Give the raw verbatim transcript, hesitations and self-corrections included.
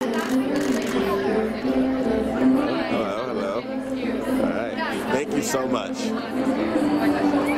Hello, hello. All right. Thank you so much.